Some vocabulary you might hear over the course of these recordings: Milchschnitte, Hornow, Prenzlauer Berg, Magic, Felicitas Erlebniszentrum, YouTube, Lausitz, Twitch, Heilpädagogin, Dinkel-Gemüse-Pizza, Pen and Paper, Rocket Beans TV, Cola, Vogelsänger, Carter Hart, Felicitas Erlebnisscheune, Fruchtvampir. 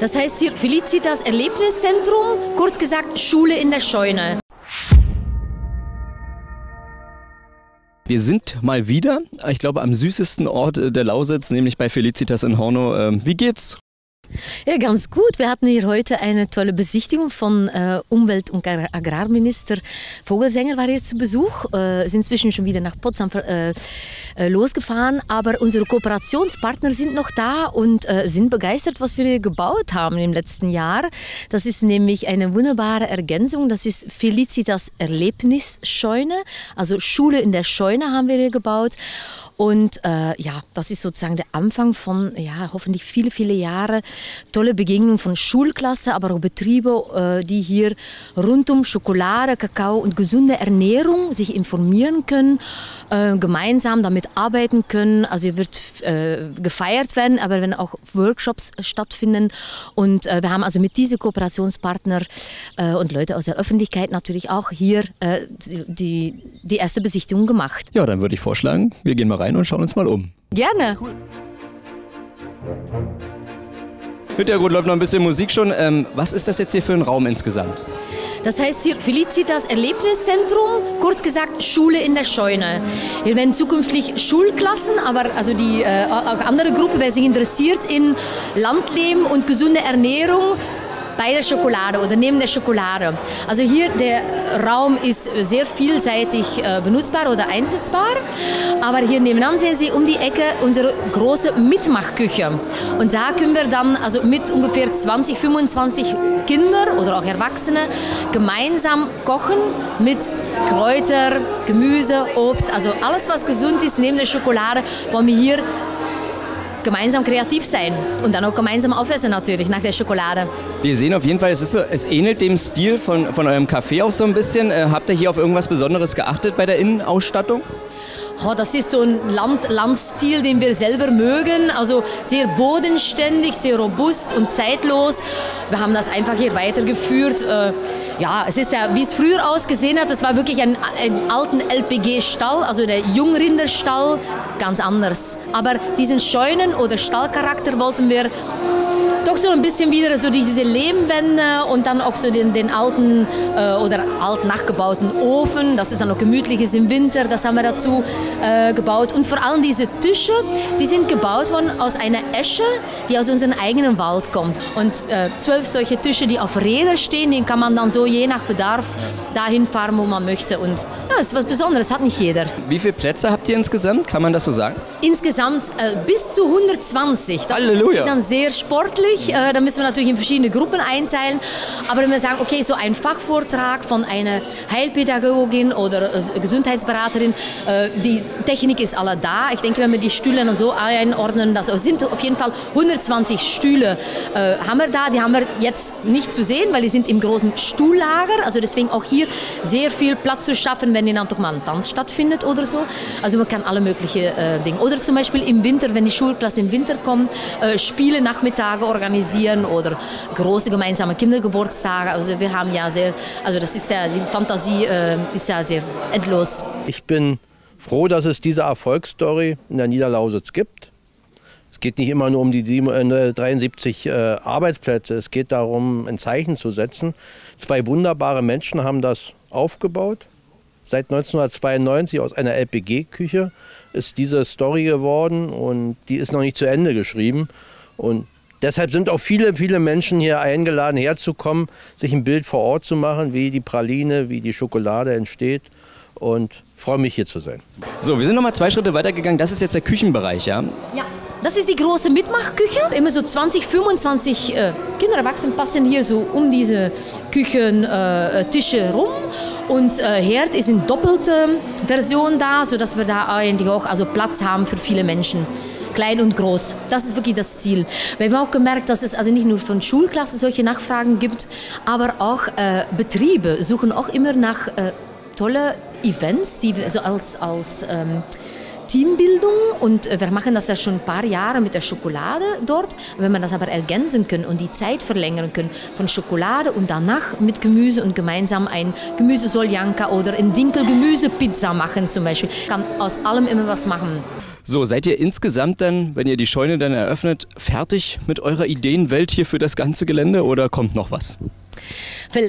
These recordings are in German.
Das heißt hier Felicitas Erlebniszentrum, kurz gesagt Schule in der Scheune. Wir sind mal wieder, ich glaube, am süßesten Ort der Lausitz, nämlich bei Felicitas in Hornow. Wie geht's? Ja, ganz gut. Wir hatten hier heute eine tolle Besichtigung von Umwelt- und Agrarminister Vogelsänger war hier zu Besuch. Ist inzwischen schon wieder nach Potsdam losgefahren, aber unsere Kooperationspartner sind noch da und sind begeistert, was wir hier gebaut haben im letzten Jahr. Das ist nämlich eine wunderbare Ergänzung. Das ist Felicitas Erlebnisscheune, also Schule in der Scheune haben wir hier gebaut. Und ja, das ist sozusagen der Anfang von, ja, hoffentlich viele, viele Jahre. Tolle Begegnung von Schulklasse, aber auch Betriebe, die hier rund um Schokolade, Kakao und gesunde Ernährung sich informieren können, gemeinsam damit arbeiten können. Also hier wird gefeiert werden, aber wenn auch Workshops stattfinden. Und wir haben also mit diesen Kooperationspartner und Leute aus der Öffentlichkeit natürlich auch hier die erste Besichtigung gemacht. Ja, dann würde ich vorschlagen, wir gehen mal rein und schauen uns mal um. Gerne. Cool. Hintergrund läuft noch ein bisschen Musik schon. Was ist das jetzt hier für ein Raum insgesamt? Das heißt hier Felicitas Erlebniszentrum, kurz gesagt Schule in der Scheune. Hier werden zukünftig Schulklassen, aber also die auch andere Gruppe, wer sich interessiert in Landleben und gesunde Ernährung, bei der Schokolade oder neben der Schokolade. Also hier der Raum ist sehr vielseitig benutzbar oder einsetzbar. Aber hier nebenan sehen Sie um die Ecke unsere große Mitmachküche. Und da können wir dann also mit ungefähr 20, 25 Kindern oder auch Erwachsene gemeinsam kochen mit Kräuter, Gemüse, Obst. Also alles, was gesund ist neben der Schokolade, wollen wir hier gemeinsam kreativ sein und dann auch gemeinsam aufessen natürlich nach der Schokolade. Wir sehen auf jeden Fall, es ähnelt dem Stil von eurem Café auch so ein bisschen. Habt ihr hier auf irgendwas Besonderes geachtet bei der Innenausstattung? Oh, das ist so ein Landstil, den wir selber mögen. Also sehr bodenständig, sehr robust und zeitlos. Wir haben das einfach hier weitergeführt. Ja, es ist ja, wie es früher ausgesehen hat, das war wirklich ein alten LPG-Stall, also der Jungrinderstall, ganz anders. Aber diesen Scheunen- oder Stallcharakter wollten wir doch so ein bisschen wieder, so diese Lehmwände und dann auch so den alten oder alt nachgebauten Ofen, dass es dann auch gemütlich ist im Winter, das haben wir dazu gebaut. Und vor allem diese Tische, die sind gebaut worden aus einer Esche, die aus unserem eigenen Wald kommt. Und 12 solche Tische, die auf Rädern stehen, den kann man dann so je nach Bedarf dahin fahren, wo man möchte. Und ja, das ist was Besonderes, hat nicht jeder. Wie viele Plätze habt ihr insgesamt, kann man das so sagen? Insgesamt bis zu 120. Das Halleluja! Dann sehr sportlich. Da müssen wir natürlich in verschiedene Gruppen einteilen, aber wenn wir sagen, okay, so ein Fachvortrag von einer Heilpädagogin oder Gesundheitsberaterin, die Technik ist alle da. Ich denke, wenn wir die Stühle so einordnen, das sind auf jeden Fall 120 Stühle haben wir da, die haben wir jetzt nicht zu sehen, weil die sind im großen Stuhllager, also deswegen auch hier sehr viel Platz zu schaffen, wenn dann doch mal ein Tanz stattfindet oder so. Also man kann alle möglichen Dinge, oder zum Beispiel im Winter, wenn die Schulklasse im Winter kommt, Spiele Nachmittage organisieren oder große gemeinsame Kindergeburtstage. Also wir haben ja sehr, also das ist ja, die Fantasie ist ja sehr endlos. Ich bin froh, dass es diese Erfolgsstory in der Niederlausitz gibt. Es geht nicht immer nur um die 73 Arbeitsplätze, es geht darum, ein Zeichen zu setzen. Zwei wunderbare Menschen haben das aufgebaut. Seit 1992 aus einer LPG-Küche ist diese Story geworden und die ist noch nicht zu Ende geschrieben. Und deshalb sind auch viele, viele Menschen hier eingeladen, herzukommen, sich ein Bild vor Ort zu machen, wie die Praline, wie die Schokolade entsteht, und freue mich, hier zu sein. So, wir sind noch mal 2 Schritte weitergegangen. Das ist jetzt der Küchenbereich, ja? Ja. Das ist die große Mitmachküche. Immer so 20, 25 Kinder, Erwachsene passen hier so um diese Küchentische rum. Und Herd ist in doppelter Version da, sodass wir da eigentlich auch also Platz haben für viele Menschen. Klein und groß. Das ist wirklich das Ziel. Wir haben auch gemerkt, dass es also nicht nur von Schulklassen solche Nachfragen gibt, aber auch Betriebe suchen auch immer nach tolle Events, die wir so als Teambildung, und wir machen das ja schon ein paar Jahre mit der Schokolade dort. Wenn man das aber ergänzen können und die Zeit verlängern können von Schokolade und danach mit Gemüse und gemeinsam ein Gemüse Soljanka oder ein Dinkel-Gemüse-Pizza machen zum Beispiel, kann aus allem immer was machen. So, seid ihr insgesamt dann, wenn ihr die Scheune dann eröffnet, fertig mit eurer Ideenwelt hier für das ganze Gelände oder kommt noch was?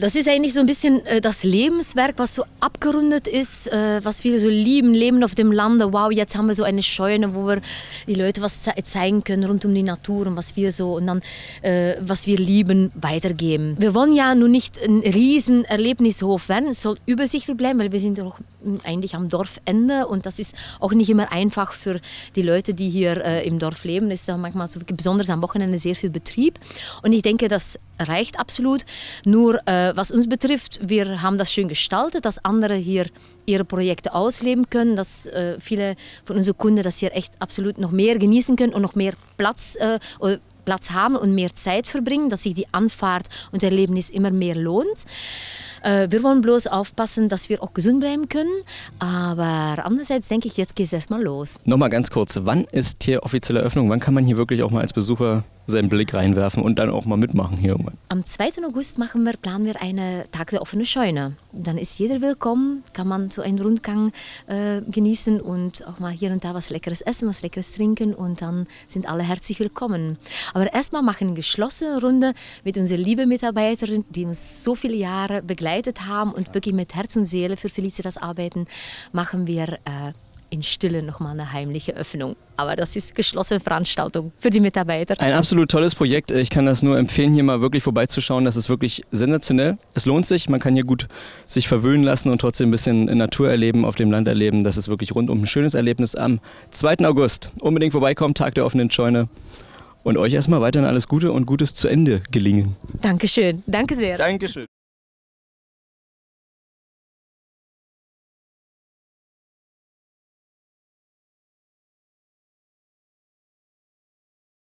Das ist eigentlich so ein bisschen das Lebenswerk, was so abgerundet ist, was wir so lieben, Leben auf dem Lande. Wow, jetzt haben wir so eine Scheune, wo wir die Leute was zeigen können rund um die Natur und was wir so und dann, was wir lieben, weitergeben. Wir wollen ja nun nicht ein riesen Erlebnishof werden, es soll übersichtlich bleiben, weil wir sind ja auch eigentlich am Dorfende und das ist auch nicht immer einfach für die Leute, die hier im Dorf leben. Das ist dann manchmal so, besonders am Wochenende sehr viel Betrieb und ich denke, das reicht absolut. Nur was uns betrifft, wir haben das schön gestaltet, dass andere hier ihre Projekte ausleben können, dass viele von unseren Kunden das hier echt absolut noch mehr genießen können und noch mehr Platz haben und mehr Zeit verbringen, dass sich die Anfahrt und Erlebnis immer mehr lohnt. Wir wollen bloß aufpassen, dass wir auch gesund bleiben können, aber andererseits denke ich, jetzt geht es erstmal los. Nochmal ganz kurz, wann ist hier offizielle Eröffnung? Wann kann man hier wirklich auch mal als Besucher seinen Blick reinwerfen und dann auch mal mitmachen hier? Am 2. August planen wir einen Tag der offenen Scheune. Und dann ist jeder willkommen, kann man so einen Rundgang genießen und auch mal hier und da was Leckeres essen, was Leckeres trinken und dann sind alle herzlich willkommen. Aber erstmal machen wir eine geschlossene Runde mit unseren lieben Mitarbeitern, die uns so viele Jahre begleitet haben und wirklich mit Herz und Seele für Felicitas arbeiten, machen wir in Stille nochmal eine heimliche Öffnung. Aber das ist geschlossene Veranstaltung für die Mitarbeiter. Ein absolut tolles Projekt. Ich kann das nur empfehlen, hier mal wirklich vorbeizuschauen. Das ist wirklich sensationell. Es lohnt sich. Man kann hier gut sich verwöhnen lassen und trotzdem ein bisschen Natur erleben, auf dem Land erleben. Das ist wirklich rundum ein schönes Erlebnis am 2. August. Unbedingt vorbeikommen, Tag der offenen Scheune. Und euch erstmal weiterhin alles Gute und Gutes zu Ende gelingen. Dankeschön. Danke sehr. Dankeschön.